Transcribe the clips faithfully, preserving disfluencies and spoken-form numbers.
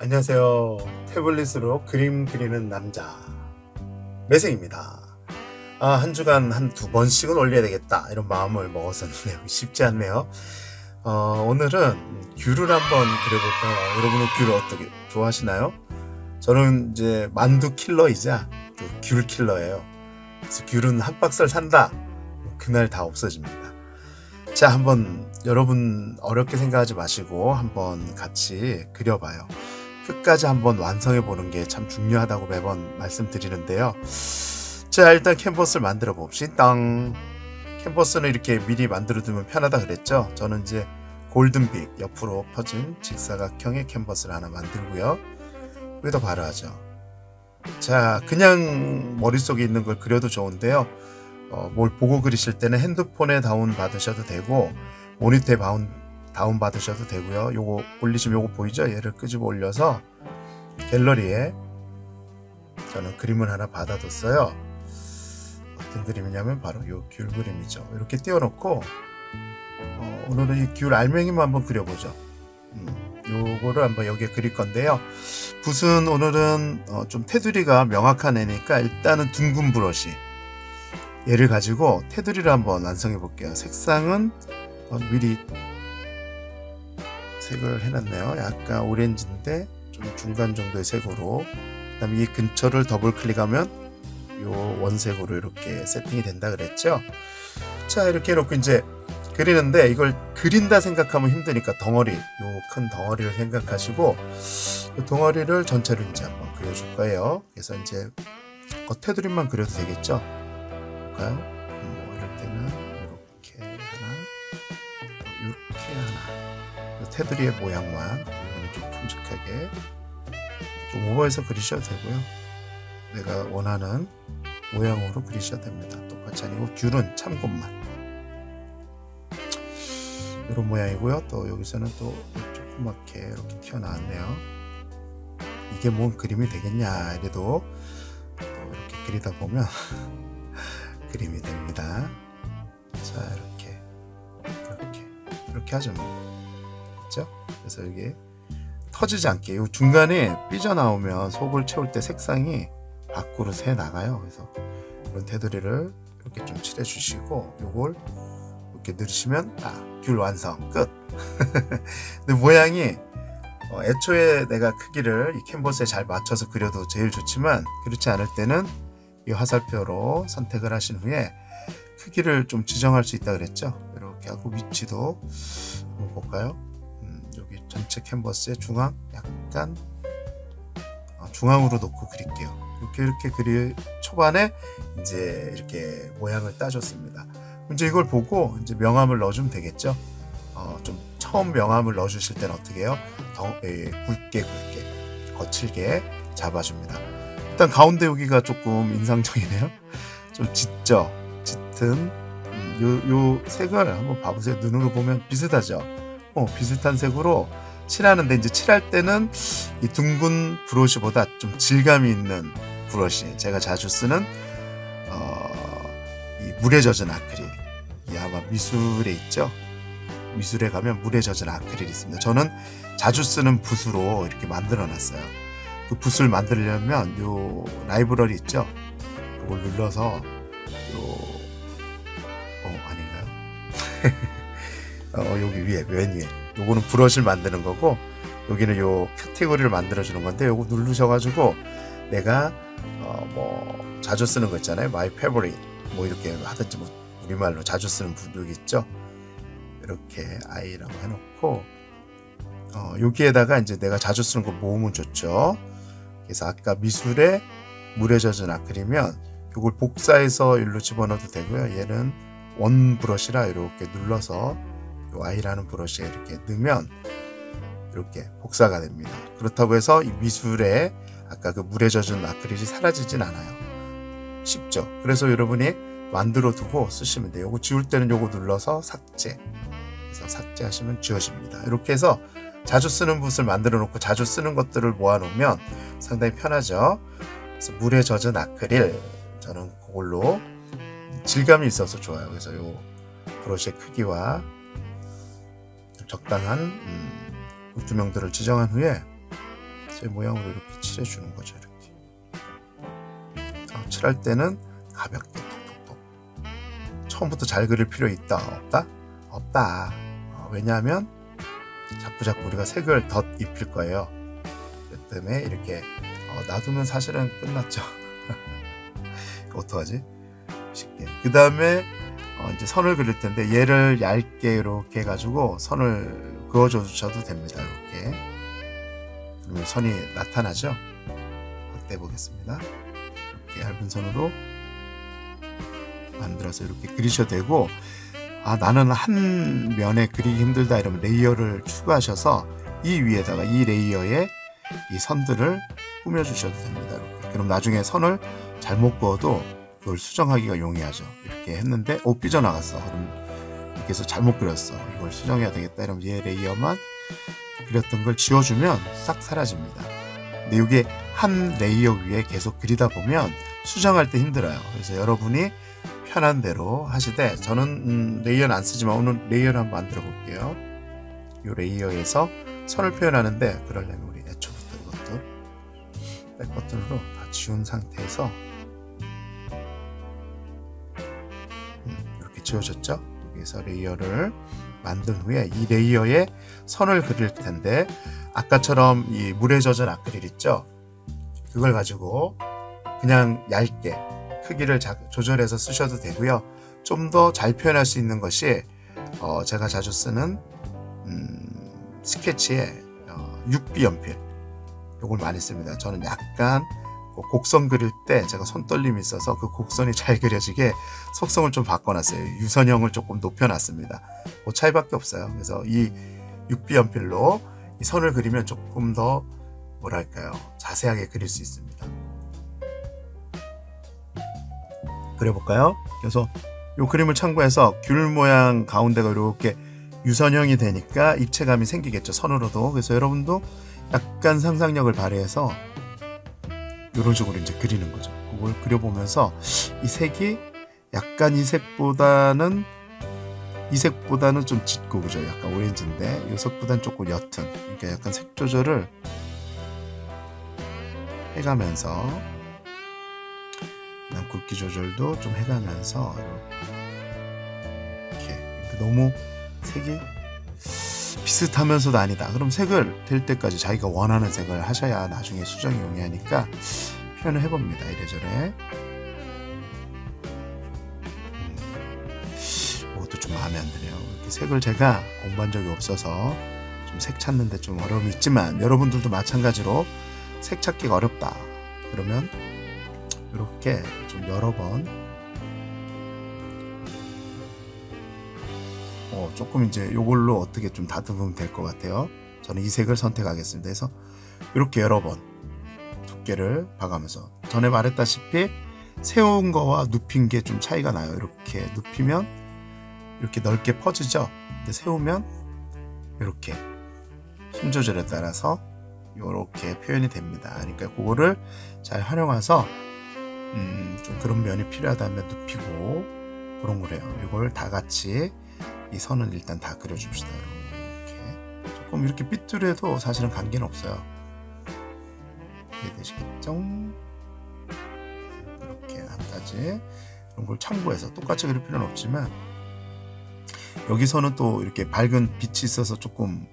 안녕하세요. 태블릿으로 그림 그리는 남자 매생입니다. 아, 한 주간 한두 번씩은 올려야 되겠다 이런 마음을 먹었었는데 쉽지 않네요. 어, 오늘은 귤을 한번 그려볼까요? 여러분은 귤을 어떻게 좋아하시나요? 저는 이제 만두 킬러이자 또 귤 킬러예요. 그래서 귤은 한 박스를 산다. 그날 다 없어집니다. 자, 한번 여러분 어렵게 생각하지 마시고 한번 같이 그려봐요. 끝까지 한번 완성해보는 게 참 중요하다고 매번 말씀드리는데요. 자, 일단 캔버스를 만들어 봅시다. 캔버스는 이렇게 미리 만들어두면 편하다 그랬죠? 저는 이제 골든빅 옆으로 펴진 직사각형의 캔버스를 하나 만들고요. 여기다 발화하죠. 자, 그냥 머릿속에 있는 걸 그려도 좋은데요. 어, 뭘 보고 그리실 때는 핸드폰에 다운받으셔도 되고 모니터에 다운, 다운받으셔도 되고요. 요거 올리시면 요거 보이죠? 얘를 끄집어 올려서 갤러리에 저는 그림을 하나 받아뒀어요. 어떤 그림이냐면 바로 요 귤 그림이죠. 이렇게 띄워놓고 어, 오늘은 이 귤 알맹이만 한번 그려보죠. 음, 요거를 한번 여기에 그릴 건데요. 붓은 오늘은 어, 좀 테두리가 명확한 애니까 일단은 둥근 브러쉬 얘를 가지고 테두리를 한번 완성해 볼게요. 색상은 어, 미리 색을 해놨네요. 약간 오렌지인데 좀 중간 정도의 색으로, 그 다음에 이 근처를 더블 클릭하면 요 원색으로 이렇게 세팅이 된다 그랬죠. 자, 이렇게 해놓고 이제 그리는데 이걸 그린다 생각하면 힘드니까 덩어리, 요 큰 덩어리를 생각하시고 요 덩어리를 전체를 이제 한번 그려줄 거예요. 그래서 이제 어, 테두리만 그려도 되겠죠. 뭐 이럴 때는 이렇게 하나, 이렇게 하나, 테두리의 모양만 여기는 좀 큼직하게 좀 오버해서 그리셔도 되고요. 내가 원하는 모양으로 그리셔도 됩니다. 똑같이 아니고 귤은 참고만 이런 모양이고요. 또 여기서는 또 조그맣게 이렇게 튀어나왔네요. 이게 뭔 그림이 되겠냐 이래도 이렇게 그리다 보면 그림이 됩니다. 자, 이렇게 이렇게 이렇게 하죠. 그렇죠? 그래서 이게 터지지 않게 이 중간에 삐져나오면 속을 채울 때 색상이 밖으로 새 나가요. 그래서 이런 테두리를 이렇게 좀 칠해 주시고 요걸 이렇게 누르시면 아, 귤 완성 끝. 근데 모양이 어, 애초에 내가 크기를 이 캔버스에 잘 맞춰서 그려도 제일 좋지만 그렇지 않을 때는 이 화살표로 선택을 하신 후에 크기를 좀 지정할 수 있다 그랬죠. 이렇게 하고 위치도 한번 볼까요? 음, 여기 전체 캔버스의 중앙 약간 어, 중앙으로 놓고 그릴게요. 이렇게 이렇게 그리 초반에 이제 이렇게 모양을 따줬습니다. 이제 이걸 보고 이제 명암을 넣어주면 되겠죠. 어, 좀 처음 명암을 넣어주실 때는 어떻게 해요? 더 에, 굵게 굵게 거칠게 잡아줍니다. 일단 가운데 여기가 조금 인상적이네요. 좀 짙죠? 짙은 요, 요 색을 한번 봐보세요. 눈으로 보면 비슷하죠? 어, 비슷한 색으로 칠하는데 이제 칠할 때는 이 둥근 브러쉬보다 좀 질감이 있는 브러쉬, 제가 자주 쓰는 어, 이 물에 젖은 아크릴, 이 아마 미술에 있죠? 미술에 가면 물에 젖은 아크릴이 있습니다. 저는 자주 쓰는 붓으로 이렇게 만들어 놨어요. 그 붓을 만들려면 요 라이브러리 있죠? 이걸 눌러서 요 어, 아닌가요? 어, 여기 위에 맨 위에 요거는 브러쉬를 만드는 거고 여기는 요 카테고리를 만들어 주는 건데 요거 누르셔 가지고 내가 어, 뭐 자주 쓰는 거 있잖아요. 마이 페이보릿 뭐 이렇게 하든지 뭐 우리말로 자주 쓰는 붓 여기 있죠? 이렇게 I라고 해 놓고 어, 여기에다가 이제 내가 자주 쓰는 거 모으면 좋죠. 그래서 아까 미술에 물에 젖은 아크릴이면 이걸 복사해서 일로 집어넣어도 되고요. 얘는 원 브러쉬라 이렇게 눌러서 이 I라는 브러쉬에 이렇게 넣으면 이렇게 복사가 됩니다. 그렇다고 해서 이 미술에 아까 그 물에 젖은 아크릴이 사라지진 않아요. 쉽죠. 그래서 여러분이 만들어 두고 쓰시면 돼요. 요거 지울 때는 요거 눌러서 삭제. 그래서 삭제하시면 지워집니다. 이렇게 해서 자주 쓰는 붓을 만들어 놓고 자주 쓰는 것들을 모아 놓으면 상당히 편하죠. 그래서 물에 젖은 아크릴 저는 그걸로 질감이 있어서 좋아요. 그래서 요 브러쉬의 크기와 적당한 음, 울투명도를 지정한 후에 제 모양으로 이렇게 칠해주는 거죠. 이렇게 칠할 때는 가볍게 톡톡톡. 처음부터 잘 그릴 필요 있다 없다? 없다. 어, 왜냐하면 자꾸자꾸 우리가 색을 덧입힐 거예요. 그 때문에 이렇게 어, 놔두면 사실은 끝났죠. 어떡하지? 쉽게. 그 다음에 어, 이제 선을 그릴 텐데 얘를 얇게 이렇게 해가지고 선을 그어줘 주셔도 됩니다. 이렇게. 그러면 선이 나타나죠? 확대해 보겠습니다. 이렇게 얇은 선으로 만들어서 이렇게 그리셔도 되고, 아 나는 한 면에 그리기 힘들다 이러면 레이어를 추가하셔서 이 위에다가 이 레이어에 이 선들을 꾸며주셔도 됩니다. 이렇게. 그럼 나중에 선을 잘못 그어도 그걸 수정하기가 용이하죠. 이렇게 했는데 오 삐져나갔어. 그럼 이렇게 해서 잘못 그렸어. 이걸 수정해야 되겠다 이러면 얘 레이어만 그렸던 걸 지워주면 싹 사라집니다. 근데 이게 한 레이어 위에 계속 그리다 보면 수정할 때 힘들어요. 그래서 여러분이 편한 대로 하시되, 저는 음, 레이어는 안 쓰지만 오늘 레이어를 한번 만들어 볼게요. 이 레이어에서 선을 표현하는데, 그러려면 우리 애초부터 이것도 백버튼으로 다 지운 상태에서 음, 이렇게 지워졌죠? 여기서 레이어를 만든 후에 이 레이어에 선을 그릴 텐데, 아까처럼 이 물에 젖은 아크릴 있죠? 그걸 가지고 그냥 얇게 크기를 자, 조절해서 쓰셔도 되고요. 좀 더 잘 표현할 수 있는 것이 어, 제가 자주 쓰는 음, 스케치의 어, 육 비 연필, 요걸 많이 씁니다. 저는 약간 곡선 그릴 때 제가 손떨림이 있어서 그 곡선이 잘 그려지게 속성을 좀 바꿔놨어요. 유선형을 조금 높여놨습니다. 그 차이밖에 없어요. 그래서 이 육 비 연필로 이 선을 그리면 조금 더 뭐랄까요, 자세하게 그릴 수 있습니다. 그려볼까요? 그래서 이 그림을 참고해서 귤 모양 가운데가 이렇게 유선형이 되니까 입체감이 생기겠죠. 선으로도. 그래서 여러분도 약간 상상력을 발휘해서 이런 식으로 이제 그리는 거죠. 그걸 그려보면서 이 색이 약간 이 색보다는 이 색보다는 좀 짙고, 그죠? 약간 오렌지인데 이 색보다는 조금 옅은, 그러니까 약간 색 조절을 해가면서 굵기 조절도 좀 해가면서 이렇게. 너무 색이 비슷하면서도 아니다. 그럼 색을 될 때까지 자기가 원하는 색을 하셔야 나중에 수정이 용이하니까 표현을 해봅니다. 이래저래. 이것도 좀 마음에 안 드네요. 이렇게 색을 제가 공부한 적이 없어서 좀 색 찾는데 좀 어려움이 있지만, 여러분들도 마찬가지로 색 찾기가 어렵다 그러면 이렇게 좀 여러 번, 어, 조금 이제 요걸로 어떻게 좀 다듬으면 될 것 같아요. 저는 이 색을 선택하겠습니다. 그래서 이렇게 여러 번 두께를 봐가면서, 전에 말했다시피 세운 거와 눕힌 게 좀 차이가 나요. 이렇게 눕히면 이렇게 넓게 퍼지죠. 근데 세우면 이렇게 힘 조절에 따라서 이렇게 표현이 됩니다. 그러니까 그거를 잘 활용해서 음, 좀 그런 면이 필요하다면 눕히고 그런 거래요. 이걸 다 같이 이 선을 일단 다 그려줍시다. 이렇게 조금 이렇게 삐뚤해도 사실은 관계는 없어요. 이해되시겠죠? 이렇게 앞까지 이런 걸 참고해서 똑같이 그릴 필요는 없지만, 여기서는 또 이렇게 밝은 빛이 있어서 조금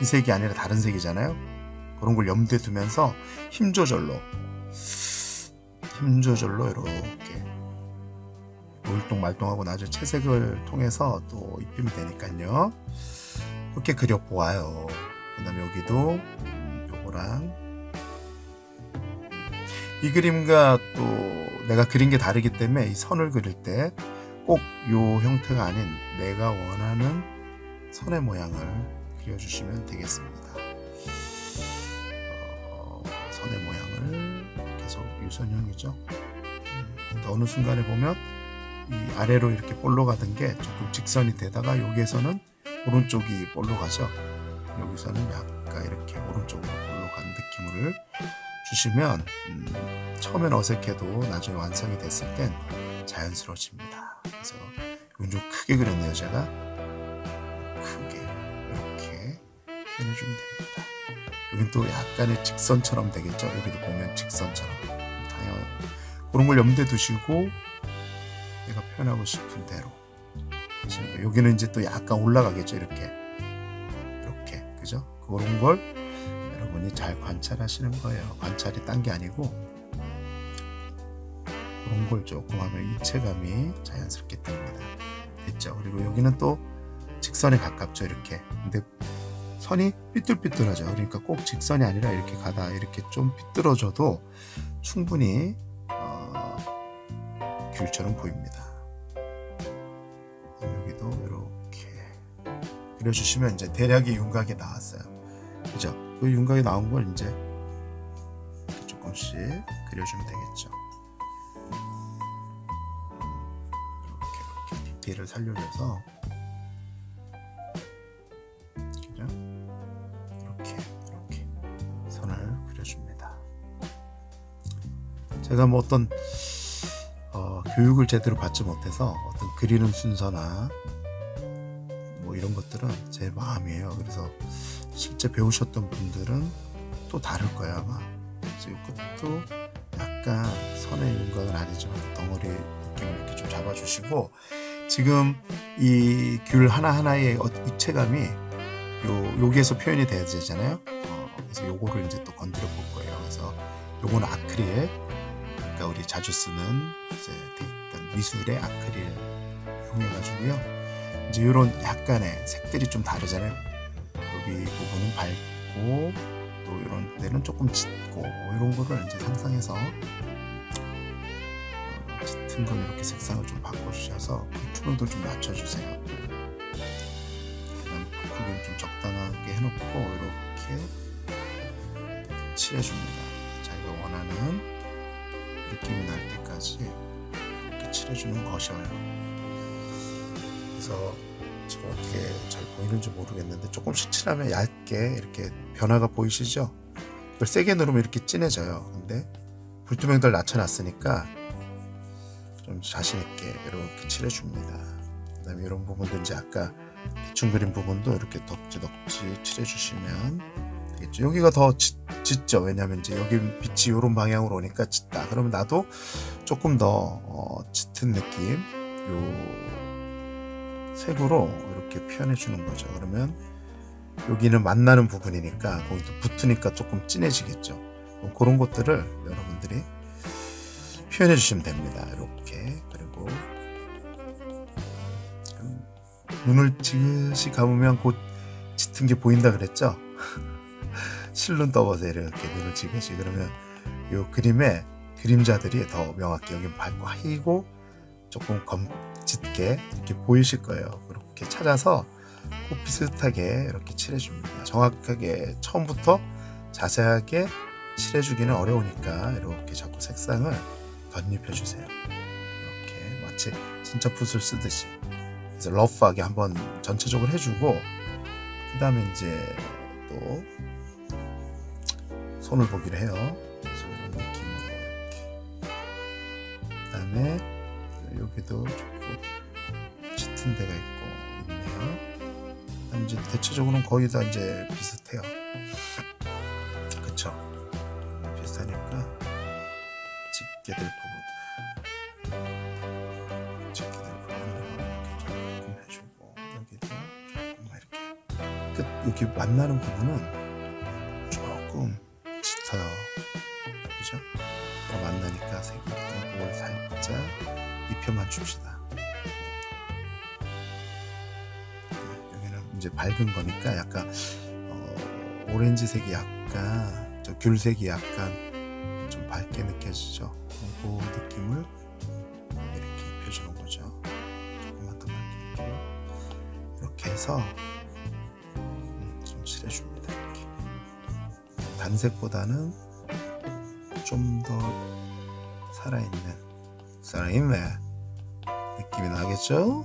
이 색이 아니라 다른 색이잖아요. 그런 걸 염두에 두면서 힘 조절로 힘 조절로 이렇게 올동말동하고 나중에 채색을 통해서 또 입히면 되니까요. 이렇게 그려보아요. 그 다음에 여기도 요거랑 이 그림과 또 내가 그린 게 다르기 때문에 이 선을 그릴 때 꼭 요 형태가 아닌 내가 원하는 선의 모양을 그려주시면 되겠습니다. 어, 선의 모양을 계속 유선형이죠. 근데 어느 순간에 보면 이 아래로 이렇게 볼로 가던 게 조금 직선이 되다가, 여기에서는 오른쪽이 볼로 가죠. 여기서는 약간 이렇게 오른쪽으로 볼로 간 느낌을 주시면 음, 처음엔 어색해도 나중에 완성이 됐을 땐 자연스러워집니다. 그래서 이건 좀 크게 그렸네요. 제가 크게 이렇게 표현해주면 됩니다. 여긴 또 약간의 직선처럼 되겠죠. 여기도 보면 직선처럼 당연 그런 걸 염두에 두시고 내가 표현하고 싶은 대로. 여기는 이제 또 약간 올라가겠죠. 이렇게 이렇게 그죠? 그런 걸 여러분이 잘 관찰하시는 거예요. 관찰이 딴 게 아니고 그런 걸 조금 하면 입체감이 자연스럽게 뜹니다. 됐죠? 그리고 여기는 또 직선에 가깝죠. 이렇게. 근데 선이 삐뚤삐뚤하죠. 그러니까 꼭 직선이 아니라 이렇게 가다 이렇게 좀 삐뚤어져도 충분히 어, 귤처럼 보입니다. 여기도 이렇게 그려주시면 이제 대략의 윤곽이 나왔어요. 그죠? 그 윤곽이 나온 걸 이제 조금씩 그려주면 되겠죠. 이렇게, 이렇게 디테일을 살려줘서 제가 뭐 어떤 어, 교육을 제대로 받지 못해서 어떤 그리는 순서나 뭐 이런 것들은 제 마음이에요. 그래서 실제 배우셨던 분들은 또 다를 거예요 아마. 그래서 이것도 약간 선의 윤곽은 아니지만 덩어리 느낌을 이렇게 좀 잡아주시고 지금 이 귤 하나하나의 입체감이 요, 여기에서 표현이 돼야 되잖아요. 어, 그래서 요거를 이제 또 건드려 볼 거예요. 그래서 요거는 아크릴 그러니까 우리 자주 쓰는 이제 미술의 아크릴 이용해가지고요. 이제 이런 약간의 색들이 좀 다르잖아요. 여기 부분은 밝고 또 이런 데는 조금 짙고 이런 거를 이제 상상해서 짙은 건 이렇게 색상을 좀 바꿔주셔서 투명도 좀 낮춰주세요. 그다음 부분은 좀 적당하게 해놓고 이렇게 칠해줍니다. 자기가 원하는 느낌이 날 때까지 이렇게 칠해주는 것이어요. 그래서 지금 어떻게 잘 보이는지 모르겠는데 조금씩 칠하면 얇게 이렇게 변화가 보이시죠? 이걸 세게 누르면 이렇게 진해져요. 근데 불투명도를 낮춰놨으니까 좀 자신있게 이렇게 칠해줍니다. 그 다음에 이런 부분도 이제 아까 대충 그린 부분도 이렇게 덕지덕지 칠해주시면 여기가 더 짙, 짙죠. 왜냐면 이제 여기 빛이 이런 방향으로 오니까 짙다. 그러면 나도 조금 더 어, 짙은 느낌, 요 색으로 이렇게 표현해 주는 거죠. 그러면 여기는 만나는 부분이니까 거기도 붙으니까 조금 진해지겠죠. 그런 것들을 여러분들이 표현해 주시면 됩니다. 이렇게. 그리고 눈을 지그시 감으면 곧 짙은 게 보인다 그랬죠. 실눈 떠보세요. 이렇게 눈을 지그시. 그러면 이 그림의 그림자들이 더 명확히 여긴 밝고 하이고 조금 검 짙게 이렇게 보이실 거예요. 그렇게 찾아서 꼭 비슷하게 이렇게 칠해줍니다. 정확하게 처음부터 자세하게 칠해주기는 어려우니까 이렇게 자꾸 색상을 덧입혀주세요. 이렇게 마치 진짜 붓을 쓰듯이. 그래서 러프하게 한번 전체적으로 해주고 그 다음에 이제 또 손을 보기로 해요. 그래서 이런 느낌으로 이렇게. 그 다음에 여기도 조금 짙은 데가 있고 있네요. 그다음에 이제 대체적으로는 거의 다 이제 비슷해요. 그쵸? 비슷하니까 짙게 될 부분, 짙게 될 부분을 이렇게 조금 해주고 여기도 조금만 이렇게. 끝 여기 만나는 부분은 조금. 그죠? 그럼 만나니까 색이 뭘 살짝 입혀만 줍시다. 여기는 이제 밝은 거니까 약간 어, 오렌지색이 약간 저 귤색이 약간 좀 밝게 느껴지죠. 그 느낌을 이렇게 입혀주는 거죠. 조금만 더 밝게 이렇게 해서 좀 칠해줍니다. 단색보다는 좀 더 살아있는 살아있네 느낌이 나겠죠?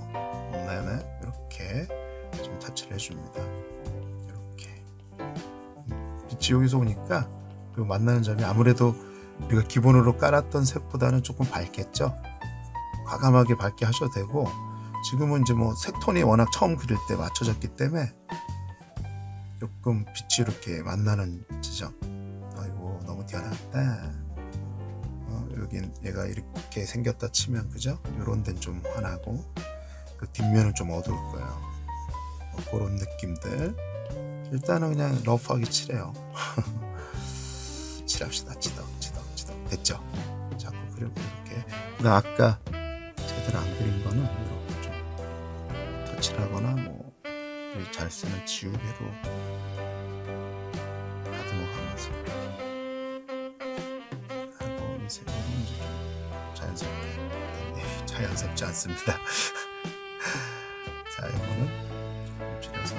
네네 이렇게 좀 터치를 해줍니다. 이렇게 빛이 여기서 오니까 그리고 만나는 점이 아무래도 우리가 기본으로 깔았던 색보다는 조금 밝겠죠. 과감하게 밝게 하셔도 되고, 지금은 이제 뭐 색톤이 워낙 처음 그릴 때 맞춰졌기 때문에 조금 빛이 이렇게 만나는 지점. 아이고 너무 뛰어났다. 어, 여긴 얘가 이렇게 생겼다 치면 그죠? 요런 데는 좀 환하고 그 뒷면은 좀 어두울 거예요. 뭐 그런 느낌들 일단은 그냥 러프하게 칠해요. 칠합시다. 치덕 치덕 치덕. 됐죠? 자꾸 그리고 이렇게 나 아까 제대로 안 그린 거는 이렇게 좀 터치하거나 뭐 잘 쓰는 지우개로 다듬어가면서 하고 이 색은 이제 자연스럽게 자연스럽지 않습니다. 자 이거는 조금 칠해서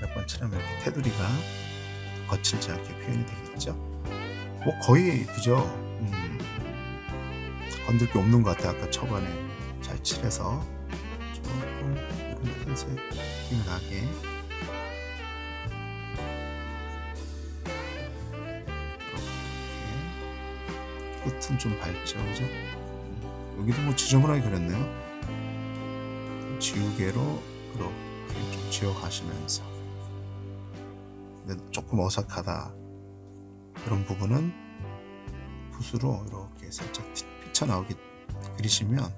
몇 번 칠하면 이렇게 테두리가 거칠지 않게 표현이 되겠죠. 뭐 거의 그죠. 음, 건들 게 없는 것 같아. 아까 초반에 잘 칠해서 조금 이런 흰색 느낌 나게 이렇게 끝은 좀 밝죠, 그죠? 여기도 뭐 지저분하게 그렸네요. 지우개로 그렇게 좀 지워가시면서. 근데 조금 어색하다 그런 부분은 붓으로 이렇게 살짝 튀쳐나오게 그리시면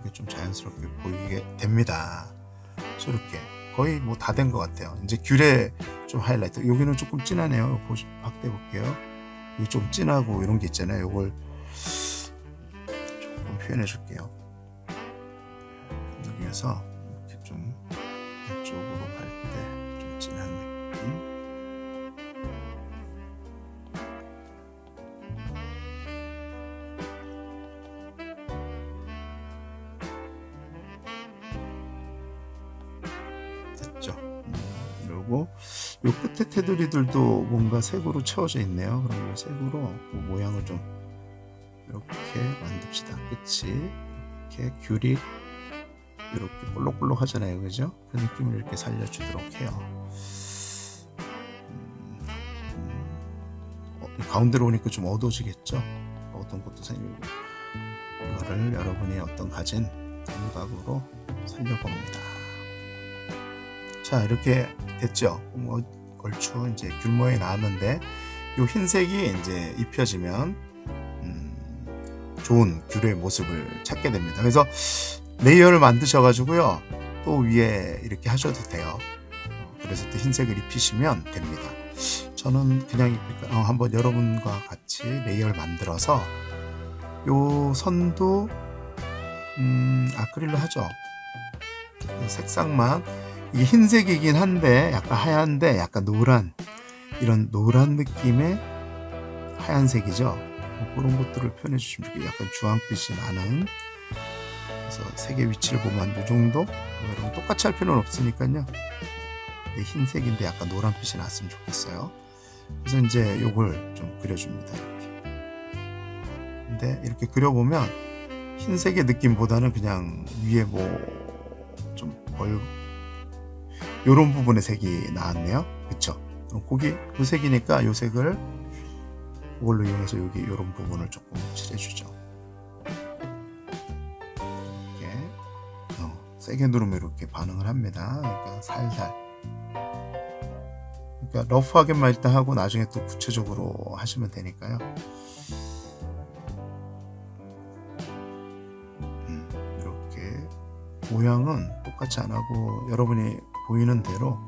이게 좀 자연스럽게 보이게 됩니다. 이렇게 거의 뭐 다 된 것 같아요. 이제 귤에 좀 하이라이트. 여기는 조금 진하네요. 보시 확대 볼게요. 이게 좀 진하고 이런 게 있잖아요. 이걸 조금 표현해 줄게요. 여기에서 이렇게 좀 이쪽으로 갈 때 좀 진한 느낌. 요 끝에 테두리들도 뭔가 색으로 채워져 있네요. 그럼 이 색으로 뭐 모양을 좀 이렇게 만듭시다. 끝이 이렇게 귤이 이렇게 볼록볼록 하잖아요, 그죠? 그 느낌을 이렇게 살려주도록 해요. 음, 음, 어, 가운데로 오니까 좀 어두워지겠죠? 어떤 것도 생기고 이거를 여러분이 어떤 가진 감각으로 살려봅니다. 자 이렇게 됐죠. 뭐 얼추 이제 귤 모양이 나왔는데 이 흰색이 이제 입혀지면 음, 좋은 귤의 모습을 찾게 됩니다. 그래서 레이어를 만드셔 가지고요 또 위에 이렇게 하셔도 돼요. 그래서 또 흰색을 입히시면 됩니다. 저는 그냥 입힐까? 어, 한번 여러분과 같이 레이어를 만들어서 요 선도 음, 아크릴로 하죠. 색상만 이게 흰색이긴 한데 약간 하얀데 약간 노란 이런 노란 느낌의 하얀색이죠. 그런 것들을 표현해 주시면 좋겠어요. 약간 주황빛이 나는. 그래서 색의 위치를 보면 이 정도? 뭐 이런 똑같이 할 필요는 없으니까요. 근데 흰색인데 약간 노란빛이 났으면 좋겠어요. 그래서 이제 요걸 좀 그려줍니다. 이렇게. 근데 이렇게 그려보면 흰색의 느낌보다는 그냥 위에 뭐 좀 얼 요런 부분의 색이 나왔네요. 그쵸? 그럼 거기 그 색이니까 요 색을 그걸로 이용해서 여기 요런 부분을 조금 칠해주죠. 이렇게 어, 세게 누르면 이렇게 반응을 합니다. 그러니까 살살. 그러니까 러프하게만 일단 하고 나중에 또 구체적으로 하시면 되니까요. 음, 이렇게 모양은 똑같이 안 하고 여러분이 보이는 대로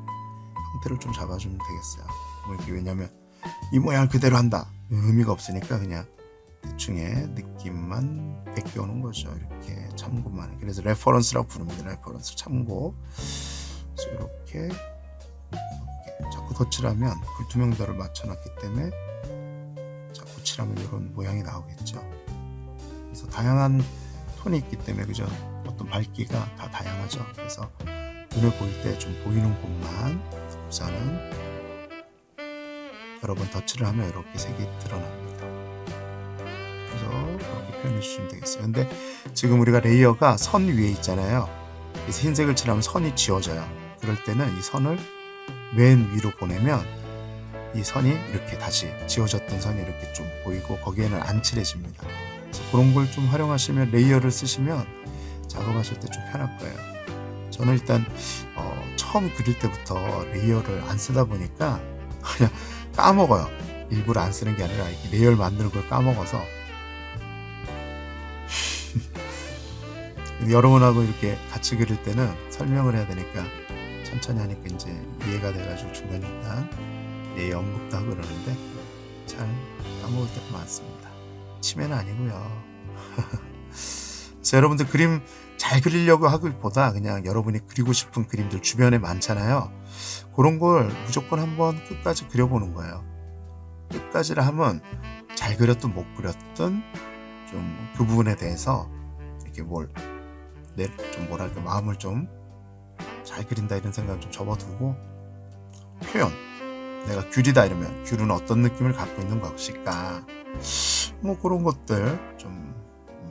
형태를 좀 잡아주면 되겠어요. 뭐 이게 왜냐면 이 모양 그대로 한다 의미가 없으니까 그냥 대충의 느낌만 베껴오는 거죠. 이렇게 참고만. 그래서 레퍼런스라고 부릅니다. 레퍼런스 참고. 그래서 이렇게, 이렇게 자꾸 덧칠하면 불투명도를 맞춰놨기 때문에 자꾸 칠하면 이런 모양이 나오겠죠. 그래서 다양한 톤이 있기 때문에 그죠. 어떤 밝기가 다 다양하죠. 그래서 눈에 보일 때 좀 보이는 곳만 우선은 여러 번 터치를 하면 이렇게 색이 드러납니다. 그래서 그렇게 표현해 주시면 되겠어요. 근데 지금 우리가 레이어가 선 위에 있잖아요. 그래서 흰색을 칠하면 선이 지워져요. 그럴 때는 이 선을 맨 위로 보내면 이 선이 이렇게 다시 지워졌던 선이 이렇게 좀 보이고 거기에는 안 칠해집니다. 그래서 그런 걸 좀 활용하시면 레이어를 쓰시면 작업하실 때 좀 편할 거예요. 저는 일단 어, 처음 그릴 때부터 레이어를 안 쓰다 보니까 그냥 까먹어요. 일부러 안 쓰는 게 아니라 이렇게 레이어를 만드는 걸 까먹어서 여러분하고 이렇게 같이 그릴 때는 설명을 해야 되니까 천천히 하니까 이제 이해가 돼가지고 중간중간 예, 언급도 하고 그러는데 잘 까먹을 때가 많습니다. 치매는 아니고요. 그래서 여러분들 그림 잘 그리려고 하기보다 그냥 여러분이 그리고 싶은 그림들 주변에 많잖아요. 그런 걸 무조건 한번 끝까지 그려보는 거예요. 끝까지를 하면 잘 그렸든 못 그렸든 좀 그 부분에 대해서 이렇게 뭘 내 좀 뭐랄까 마음을 좀 잘 그린다 이런 생각을 좀 접어두고 표현 내가 귤이다 이러면 귤은 어떤 느낌을 갖고 있는 것일까 뭐 그런 것들 좀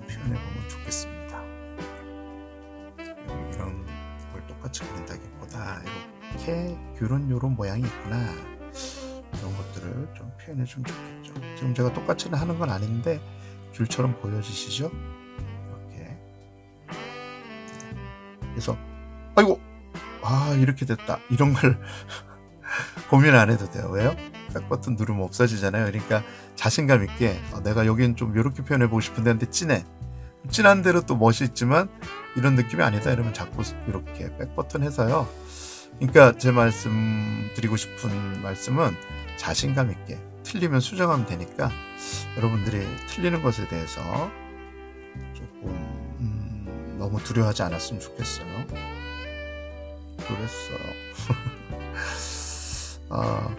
표현해보면 좋겠습니다. 이런 걸 똑같이 그린다기보다 이렇게 귤은 요런 모양이 있구나 이런 것들을 좀 표현해주면 좋겠죠. 지금 제가 똑같이는 하는 건 아닌데 귤처럼 보여지시죠? 이렇게 그래서 아이고 아 이렇게 됐다 이런 걸 고민 안 해도 돼요. 왜요? 백 버튼 누르면 없어지잖아요. 그러니까 자신감 있게 어, 내가 여긴 좀 이렇게 표현해 보고 싶은데 근데 진해 진한 대로 또 멋이 있지만 이런 느낌이 아니다 이러면 자꾸 이렇게 백 버튼 해서요. 그러니까 제 말씀 드리고 싶은 말씀은 자신감 있게 틀리면 수정하면 되니까 여러분들이 틀리는 것에 대해서 조금 음, 너무 두려워하지 않았으면 좋겠어요. 그랬어. 어,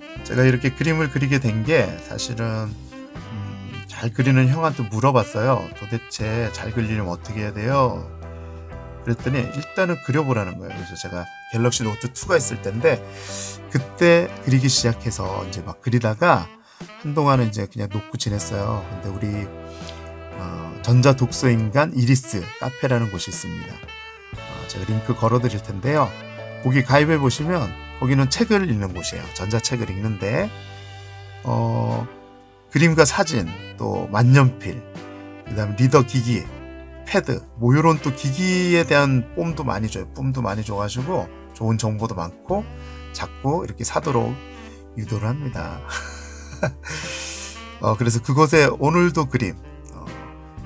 제가 이렇게 그림을 그리게 된 게 사실은 음, 잘 그리는 형한테 물어봤어요. 도대체 잘 그리려면 어떻게 해야 돼요? 그랬더니 일단은 그려보라는 거예요. 그래서 제가 갤럭시 노트 투가 있을 때인데 그때 그리기 시작해서 이제 막 그리다가 한동안은 이제 그냥 놓고 지냈어요. 근데 우리 어, 전자 독서인간 이리스 카페라는 곳이 있습니다. 어, 제가 링크 걸어 드릴 텐데요. 거기 가입해 보시면 거기는 책을 읽는 곳이에요. 전자책을 읽는데 어, 그림과 사진, 또 만년필, 그 다음 리더 기기, 패드 뭐 요런 또 기기에 대한 뽐도 많이 줘요. 뽐도 많이 줘가지고 좋은 정보도 많고 자꾸 이렇게 사도록 유도를 합니다. 어, 그래서 그곳에 오늘도 그림 어,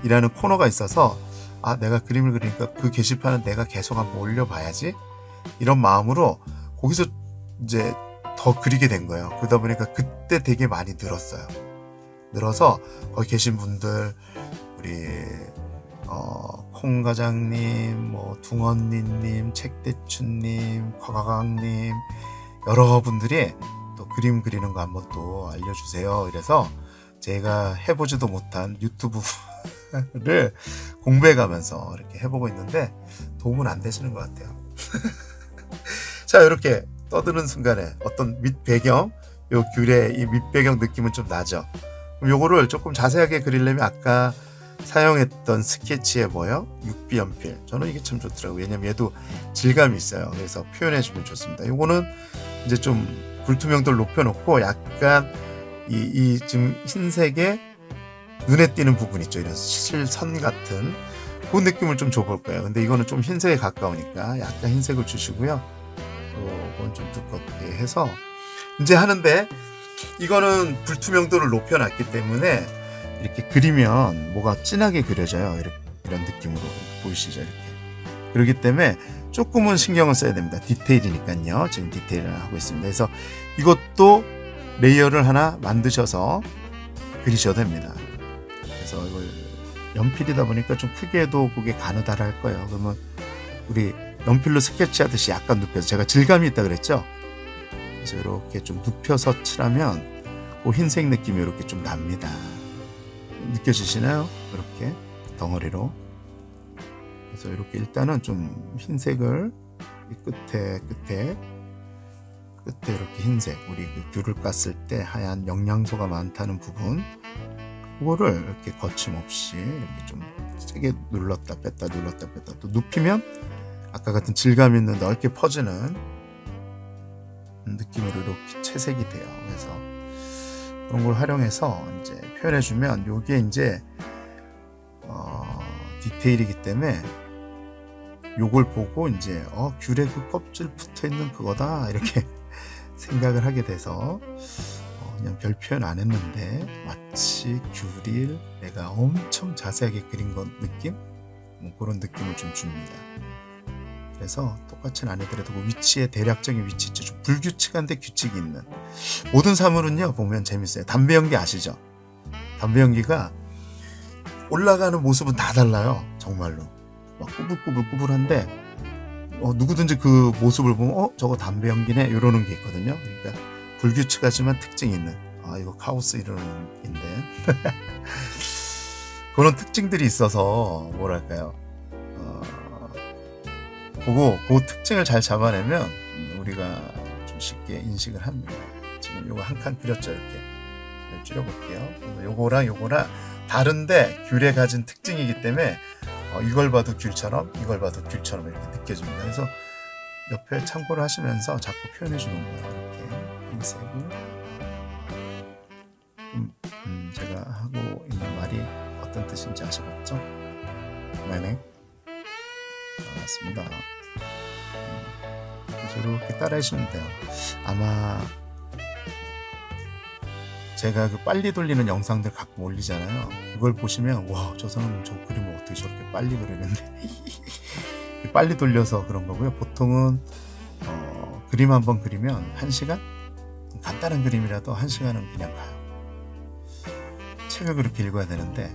이라는 코너가 있어서 아 내가 그림을 그리니까 그 게시판은 내가 계속 한번 올려봐야지 이런 마음으로 거기서 이제 더 그리게 된 거예요. 그러다 보니까 그때 되게 많이 늘었어요. 늘어서 거기 계신 분들 우리 어, 콩과장님, 뭐 둥언니님, 책대추님, 과과강님 여러분들이 또 그림 그리는 거 한번 또 알려주세요. 이래서 제가 해보지도 못한 유튜브를 공부해가면서 이렇게 해보고 있는데 도움은 안 되시는 것 같아요. 자 이렇게 떠드는 순간에 어떤 밑배경 요 귤의 이 밑배경 느낌은 좀 나죠. 그럼 요거를 조금 자세하게 그리려면 아까 사용했던 스케치에 뭐예요? 육비 연필. 저는 이게 참 좋더라고요. 왜냐면 얘도 질감이 있어요. 그래서 표현해 주면 좋습니다. 요거는 이제 좀 불투명도를 높여놓고 약간 이, 이 지금 흰색의 눈에 띄는 부분 있죠. 이런 실선 같은 그 느낌을 좀 줘볼 거예요. 근데 이거는 좀 흰색에 가까우니까 약간 흰색을 주시고요. 이건 좀 두껍게 해서 이제 하는데 이거는 불투명도를 높여놨기 때문에 이렇게 그리면 뭐가 진하게 그려져요. 이렇게, 이런 느낌으로 보이시죠? 이렇게. 그렇기 때문에 조금은 신경을 써야 됩니다. 디테일이니까요. 지금 디테일을 하고 있습니다. 그래서 이것도 레이어를 하나 만드셔서 그리셔도 됩니다. 그래서 이걸 연필이다 보니까 좀 크게 해도 그게 가느다랄 거예요. 그러면 우리 연필로 스케치하듯이 약간 눕혀서 제가 질감이 있다 그랬죠. 그래서 이렇게 좀 눕혀서 칠하면 그 흰색 느낌이 이렇게 좀 납니다. 느껴지시나요? 이렇게 덩어리로. 그래서 이렇게 일단은 좀 흰색을 이 끝에 끝에 끝에 이렇게 흰색 우리 그 귤을 깠을 때 하얀 영양소가 많다는 부분 그거를 이렇게 거침없이 이렇게 좀 세게 눌렀다 뺐다 눌렀다 뺐다 또 눕히면 아까 같은 질감 있는 넓게 퍼지는 느낌으로 이렇게 채색이 돼요. 그래서 그런 걸 활용해서 이제 표현해 주면 요게 이제 어, 디테일이기 때문에 요걸 보고 이제 어 귤의 그 껍질 붙어 있는 그거다 이렇게 생각을 하게 돼서 어, 그냥 별 표현 안 했는데 마치 귤을 내가 엄청 자세하게 그린 것 느낌, 뭐 그런 느낌을 좀 줍니다. 그래서 똑같이는 안 해더라도 그 위치의 대략적인 위치, 좀 불규칙한데 규칙이 있는 모든 사물은요 보면 재밌어요. 담배 연기 아시죠? 담배 연기가 올라가는 모습은 다 달라요. 정말로 막 꾸불꾸불꾸불한데 어, 누구든지 그 모습을 보면 어? 저거 담배 연기네? 이러는 게 있거든요. 그러니까 불규칙하지만 특징이 있는, 아 이거 카오스 이러는 게인데 그런 특징들이 있어서 뭐랄까요, 어, 보고 그 특징을 잘 잡아내면 우리가 좀 쉽게 인식을 합니다. 지금 요거 한 칸 그렸죠. 이렇게 줄여볼게요. 요거랑 요거랑 다른데 귤에 가진 특징이기 때문에 어, 이걸 봐도 귤처럼 이걸 봐도 귤처럼 이렇게 느껴집니다. 그래서 옆에 참고를 하시면서 자꾸 표현해 주는 거예요. 이렇게 흰색을 음, 음, 제가 하고 있는 말이 어떤 뜻인지 아시겠죠? 네네 맞습니다. 음, 이렇게 따라 하시면 돼요. 아마 제가 그 빨리 돌리는 영상들 가끔 올리잖아요. 그걸 보시면 와, 저 사람 저 그림을 어떻게 저렇게 빨리 그리는데 빨리 돌려서 그런 거고요. 보통은 어, 그림 한번 그리면 한 시간? 간단한 그림이라도 한 시간은 그냥 가요. 책을 그렇게 읽어야 되는데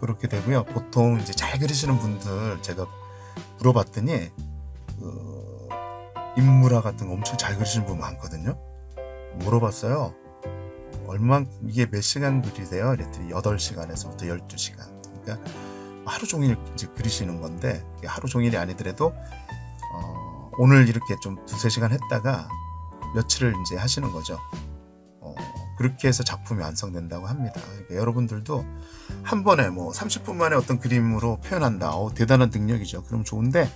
그렇게 되고요. 보통 이제 잘 그리시는 분들 제가 물어봤더니 그 인물화 같은 거 엄청 잘 그리시는 분 많거든요. 물어봤어요. 얼마 이게 몇 시간 그리세요? 이랬더니 여덟 시간에서부터 열두 시간. 그러니까 하루 종일 이제 그리시는 건데 하루 종일이 아니더라도 어, 오늘 이렇게 좀 두세 시간 했다가 며칠을 이제 하시는 거죠. 어, 그렇게 해서 작품이 완성된다고 합니다. 그러니까 여러분들도 한 번에 뭐 삼십 분 만에 어떤 그림으로 표현한다. 어, 대단한 능력이죠. 그럼 좋은데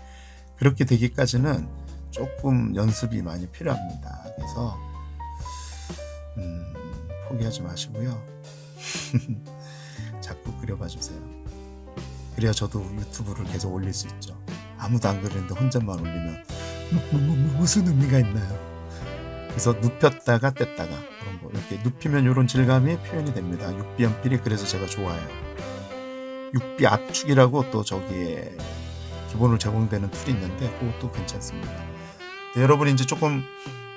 그렇게 되기까지는 조금 연습이 많이 필요합니다. 그래서 음, 포기하지 마시고요. 자꾸 그려봐 주세요. 그래야 저도 유튜브를 계속 올릴 수 있죠. 아무도 안 그리는데 혼자만 올리면 뭐, 뭐, 뭐, 무슨 의미가 있나요? 그래서 눕혔다가 뗐다가 그런 거 이렇게 눕히면 이런 질감이 표현이 됩니다. 육비 연필이 그래서 제가 좋아해요. 육비 압축이라고 또 저기에 기본으로 제공되는 툴이 있는데 그것도 괜찮습니다. 여러분이 이제 조금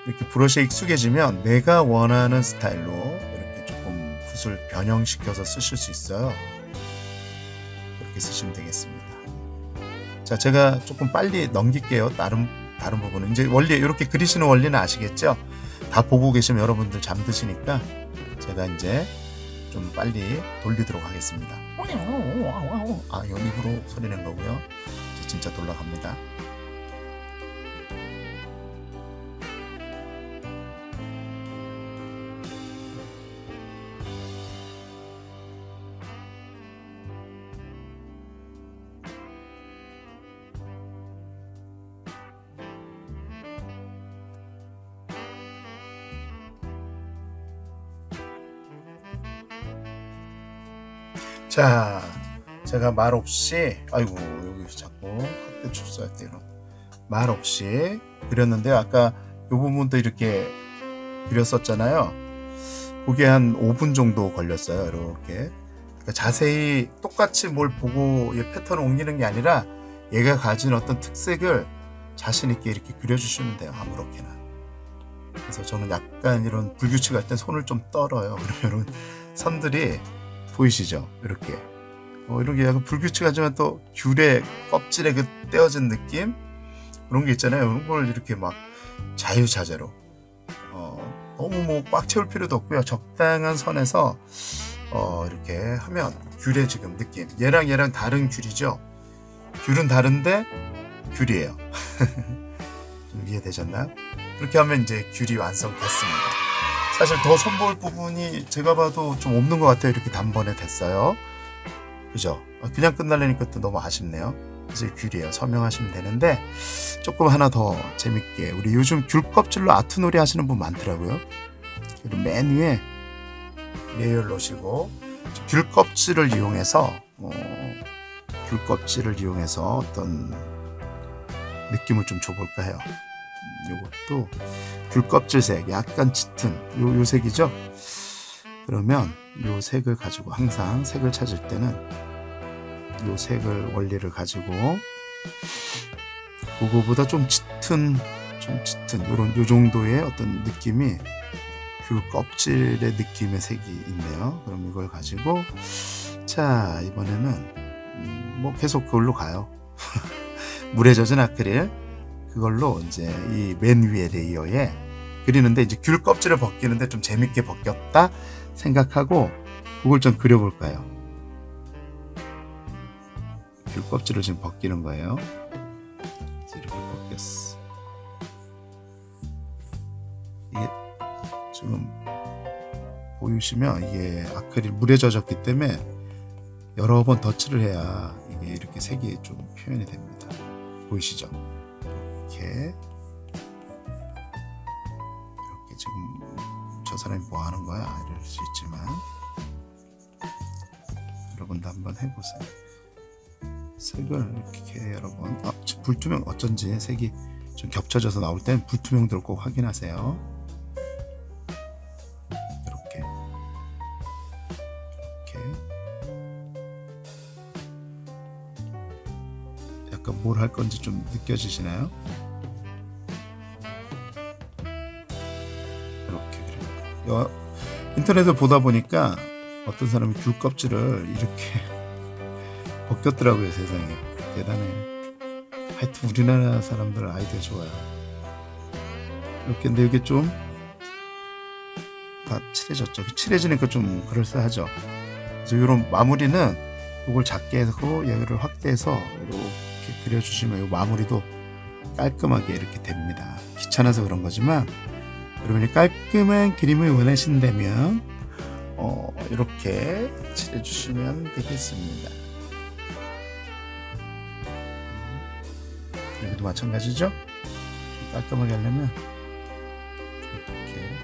이렇게 브러쉬에 익숙해지면 내가 원하는 스타일로 이렇게 조금 붓을 변형시켜서 쓰실 수 있어요. 이렇게 쓰시면 되겠습니다. 자, 제가 조금 빨리 넘길게요. 다른 다른 부분은 이제 원리 이렇게 그리시는 원리는 아시겠죠? 다 보고 계시면 여러분들 잠드시니까 제가 이제 좀 빨리 돌리도록 하겠습니다. 아, 이 입으로 소리 낸 거고요. 진짜 돌아갑니다. 자, 제가 말없이 아이고 여기 자꾸 학대 출소할 때 이런 말없이 그렸는데 아까 이 부분도 이렇게 그렸었잖아요. 그게 한 오 분 정도 걸렸어요. 이렇게 그러니까 자세히 똑같이 뭘 보고 패턴을 옮기는 게 아니라 얘가 가진 어떤 특색을 자신 있게 이렇게 그려주시면 돼요. 아무렇게나. 그래서 저는 약간 이런 불규칙할 때 손을 좀 떨어요. 그러면 선들이 보이시죠? 이렇게 어, 이런 게 약간 불규칙하지만 또 귤의 껍질에 그 떼어진 느낌? 그런 게 있잖아요. 이런 걸 이렇게 막 자유자재로 어, 너무 뭐 꽉 채울 필요도 없고요. 적당한 선에서 어, 이렇게 하면 귤의 지금 느낌. 얘랑 얘랑 다른 귤이죠? 귤은 다른데 귤이에요. 좀 이해되셨나요? 그렇게 하면 이제 귤이 완성됐습니다. 사실 더 선보일 부분이 제가 봐도 좀 없는 것 같아요. 이렇게 단번에 됐어요. 그죠? 그냥 끝날려니까 또 너무 아쉽네요. 그래서 귤이에요. 서명하시면 되는데 조금 하나 더 재밌게, 우리 요즘 귤 껍질로 아트놀이 하시는 분 많더라고요. 그리고 맨 위에 레이어를 놓으시고 귤 껍질을 이용해서 어, 귤 껍질을 이용해서 어떤 느낌을 좀 줘볼까 해요. 요것도 귤 껍질색, 약간 짙은 요, 요 색이죠. 그러면 요 색을 가지고, 항상 색을 찾을 때는 요 색을 원리를 가지고 그거보다 좀 짙은 좀 짙은 요런 요 정도의 어떤 느낌이 귤 껍질의 느낌의 색이 있네요. 그럼 이걸 가지고, 자 이번에는 음, 뭐 계속 그걸로 가요. 물에 젖은 아크릴, 그걸로 이제 이 맨 위에 레이어에 그리는데, 이제 귤 껍질을 벗기는데 좀 재밌게 벗겼다 생각하고 그걸 좀 그려볼까요? 귤 껍질을 지금 벗기는 거예요. 이렇게 벗겼어. 이게 지금 보이시면 이게 아크릴 물에 젖었기 때문에 여러 번 덧칠을 해야 이게 이렇게 색이 좀 표현이 됩니다. 보이시죠? 이렇게. 이렇게 지금 저 사람이 뭐 하는 거야? 이럴 수 있지만 여러분도 한번 해보세요. 색을 이렇게 여러 번, 아, 불투명, 어쩐지 색이 좀 겹쳐져서 나올 땐 불투명도를 꼭 확인하세요. 이렇게 이렇게 약간 뭘 할 건지 좀 느껴지시나요? 이렇게 그래요. 인터넷을 보다 보니까 어떤 사람이 귤 껍질을 이렇게 벗겼더라고요. 세상에 대단해. 하여튼 우리나라 사람들 아이디어 좋아요. 이렇게. 근데 이게 좀 다 칠해졌죠. 칠해지니까 좀 그럴싸하죠. 그래서 이런 마무리는 이걸 작게 해서 여유를 확대해서 이렇게 그려주시면 이 마무리도 깔끔하게 이렇게 됩니다. 귀찮아서 그런 거지만 여러분이 깔끔한 그림을 원하신다면 어, 이렇게 칠해주시면 되겠습니다. 여기도 마찬가지죠? 깔끔하게 하려면 이렇게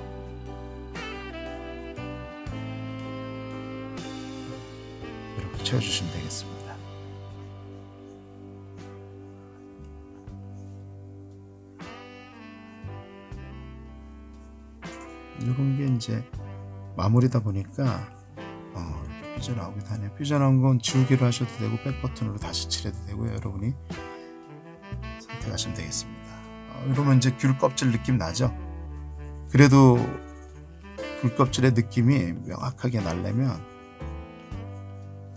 이렇게 채워주시면 되겠습니다. 이런 게 이제 마무리다 보니까 어, 이렇게 삐져나오기도 하네요. 삐져나온 건 지우기로 하셔도 되고 백버튼으로 다시 칠해도 되고요. 여러분이 하시면 되겠습니다. 어, 이러면 이제 귤 껍질 느낌 나죠? 그래도 귤 껍질의 느낌이 명확하게 나려면,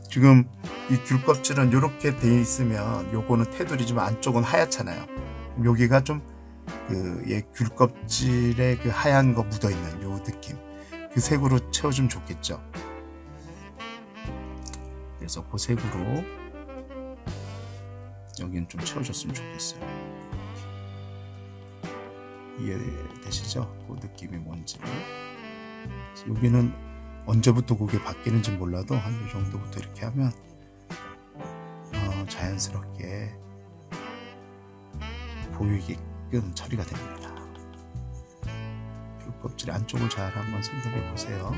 지금 이 귤 껍질은 이렇게 돼 있으면 요거는 테두리지만 안쪽은 하얗잖아요. 여기가 좀 그 예, 귤 껍질의 그 하얀 거 묻어 있는 요 느낌, 그 색으로 채워주면 좋겠죠. 그래서 그 색으로 여기는 좀 채워줬으면 좋겠어요. 이해되시죠? 그 느낌이 뭔지를. 여기는 언제부터 그게 바뀌는지 몰라도 한 이 정도부터 이렇게 하면 어, 자연스럽게 보이게끔 처리가 됩니다. 귤껍질 안쪽을 잘 한번 생각해 보세요.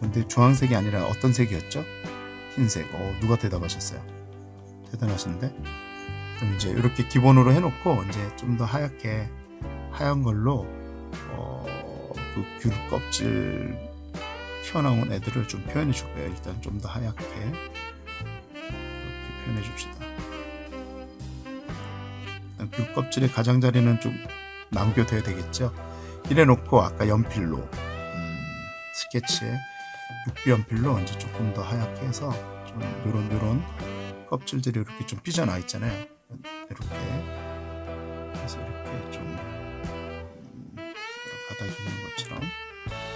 근데 주황색이 아니라 어떤 색이었죠? 흰색. 어, 누가 대답하셨어요? 대단하신데? 그럼 이제 이렇게 기본으로 해놓고 이제 좀 더 하얗게, 하얀 걸로 어, 그 귤 껍질 튀어나온 애들을 좀 표현해 줄 거예요. 일단 좀 더 하얗게 이렇게 표현해 줍시다. 일단 귤 껍질의 가장자리는 좀 남겨둬야 되겠죠. 이래 놓고 아까 연필로 음, 스케치에 육비 연필로 이제 조금 더 하얗게 해서 좀 요런 요런 껍질들이 이렇게 좀 삐져나와 있잖아요. 이렇게. 그래서 이렇게 좀 바닥에 있는 것처럼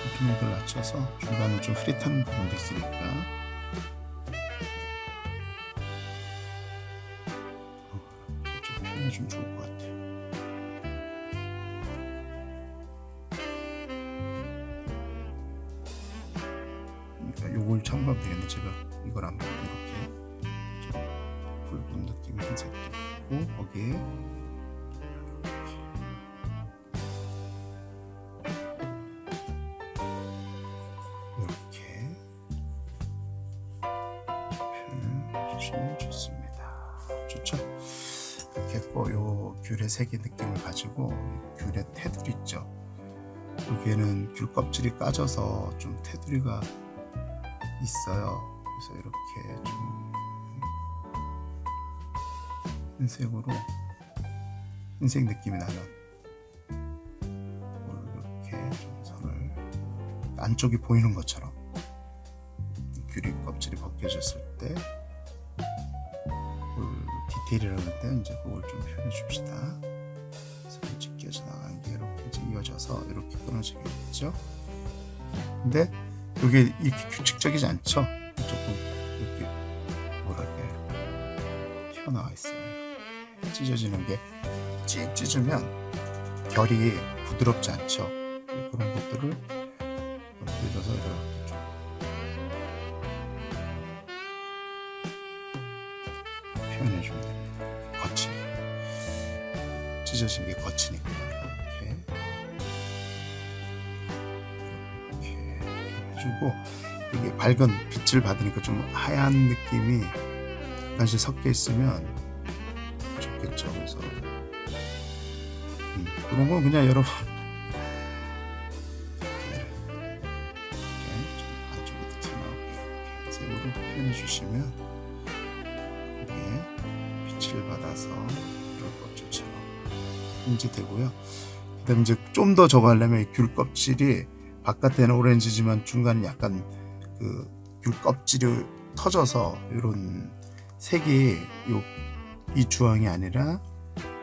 분투명도를 낮춰서 중간에 좀 흐릿한 부분도 있으니까 좀 표현이 좀 좋을 것 같아요. 요걸 참고하면 되겠네. 제가 이걸 한번 이렇게 흰색도 있고 거기에 이렇게 표현해주시면 좋습니다. 좋죠? 이렇게 했고 요 귤의 색의 느낌을 가지고 귤의 테두리 있죠? 여기에는 귤 껍질이 까져서 좀 테두리가 있어요. 그래서 이렇게 좀 흰색으로 흰색 느낌이 나는 이렇게 좀 선을 안쪽이 보이는 것처럼 귤이 껍질이 벗겨졌을 때 디테일이라는 데 이제 그걸 좀 표현해 줍시다. 선이 찢겨져 나간 게 이렇게 이제 이어져서 이렇게 끊어지겠죠. 근데 이게 이렇게 규칙적이지 않죠. 조금 이렇게 뭐랄까요, 튀어나와 있어요. 찢어지는 게 찢, 찢으면 결이 부드럽지 않죠. 그런 것들을 건드려서 이렇게 좀 표현해주면 됩니다. 거치게 찢어진 게 거치니까 주고 이게 밝은 빛을 받으니까 좀 하얀 느낌이 다시 섞여 있으면 좋겠죠. 그래서 음, 그런 건 그냥 여러분 이렇게, 이렇게 좀 안쪽에 튀어나오게 이렇게 색으로 표현해 주시면 이게 빛을 받아서 귤 껍질처럼 인지되고요. 그다음에 이제 좀 더 저거 하려면 귤 껍질이 바깥에는 오렌지지만 중간에 약간 그 귤 껍질이 터져서 이런 색이 요, 이 주황이 아니라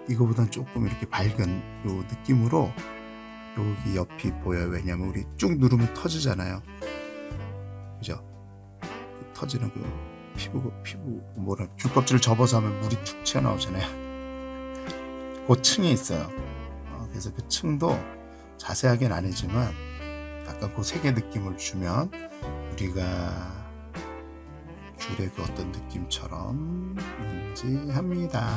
이거보단 조금 이렇게 밝은 요 느낌으로 여기 옆이 보여요. 왜냐면 우리 쭉 누르면 터지잖아요. 그죠? 그 터지는 그 피부, 피부, 뭐라, 귤 껍질을 접어서 하면 물이 툭 튀어나오잖아요. 그 층이 있어요. 어, 그래서 그 층도 자세하게는 아니지만 약간 그 색의 느낌을 주면 우리가 귤의 그 어떤 느낌처럼 인지합니다.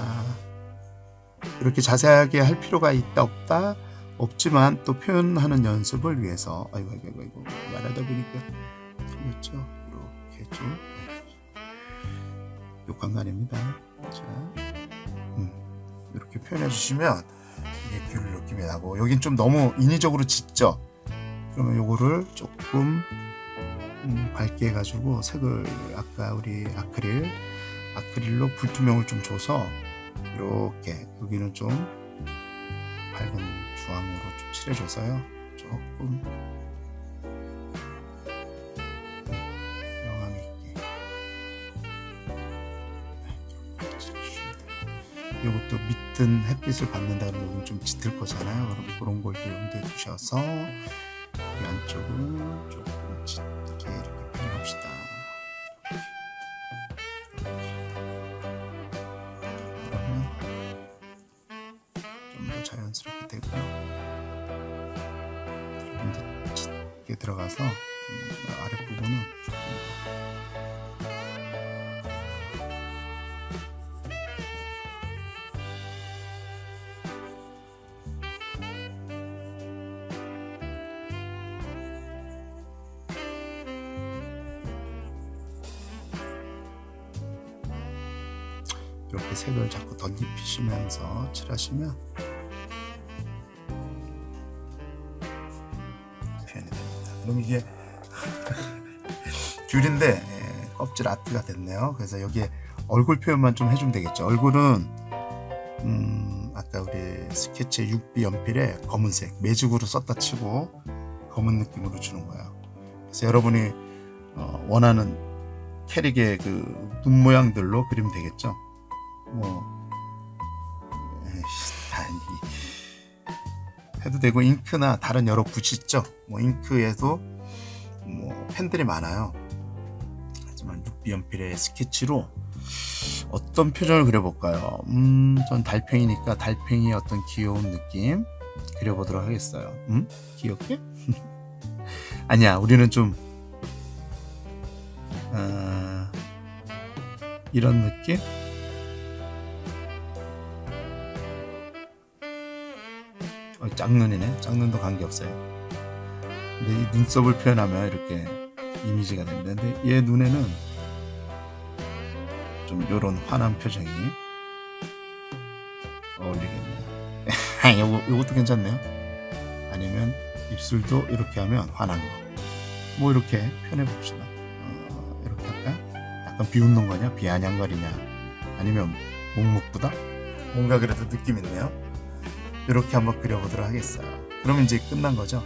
이렇게 자세하게 할 필요가 있다 없다 없지만 또 표현하는 연습을 위해서 아이고 아이고 아이고 말하다 보니까 틀렸죠. 이렇게 좀 욕한 거 아닙니다. 자, 음, 이렇게 표현해 주시면 이게 귤 느낌이 나고 여긴 좀 너무 인위적으로 짙죠. 그러면 요거를 조금 음, 밝게 해가지고 색을 아까 우리 아크릴 아크릴로 불투명을 좀 줘서 이렇게 여기는 좀 밝은 주황으로 좀 칠해줘서요 조금 명암 있게 이렇게 칠해주시면 돼요. 요것도 밑은 햇빛을 받는다는 부분 좀 짙을 거잖아요. 그럼 그런 걸 또 염두에 두셔서 이 안쪽은 조금 짙게 이렇게 표현합시다. 그러면 좀 더 자연스럽게 되고요. 조금 더 짙게 들어가서 아랫부분은 조금 이렇게 색을 자꾸 덧입히시면서 칠하시면 표현이 됩니다. 그럼 이게 귤인데 예, 껍질 아트가 됐네요. 그래서 여기에 얼굴 표현만 좀 해주면 되겠죠. 얼굴은 음, 아까 우리 스케치 육 비 연필에 검은색 매직으로 썼다 치고 검은 느낌으로 주는 거예요. 그래서 여러분이 어, 원하는 캐릭의 그 눈 모양들로 그리면 되겠죠. 뭐 다니 해도 되고 잉크나 다른 여러 붓이 있죠. 뭐 잉크에도 뭐 펜들이 많아요. 하지만 육 비 연필의 스케치로 어떤 표정을 그려볼까요? 음, 전 달팽이니까 달팽이의 어떤 귀여운 느낌 그려보도록 하겠어요. 음? 귀엽게? 아니야, 우리는 좀 어, 이런 느낌? 여기 짝눈이네. 짝눈도 관계없어요. 근데 이 눈썹을 표현하면 이렇게 이미지가 됩니다. 근데 얘 눈에는 좀 요런 환한 표정이 어울리겠네요. 요거, 요것도 괜찮네요. 아니면 입술도 이렇게 하면 환한 거. 뭐 이렇게 표현해 봅시다. 어, 이렇게 할까? 약간 비웃는 거냐? 비아냥거리냐? 아니면 묵묵부다? 뭔가 그래도 느낌 있네요. 이렇게 한번 그려보도록 하겠어요. 그럼 이제 끝난 거죠?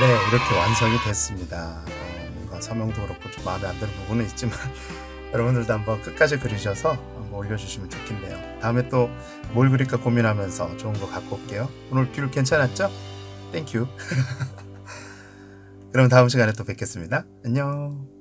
네, 이렇게 완성이 됐습니다. 어, 뭔가 서명도 그렇고 좀 마음에 안 드는 부분은 있지만 여러분들도 한번 끝까지 그리셔서 한번 올려주시면 좋겠네요. 다음에 또 뭘 그릴까 고민하면서 좋은 거 갖고 올게요. 오늘 뷰 괜찮았죠? 땡큐. 그럼 다음 시간에 또 뵙겠습니다. 안녕.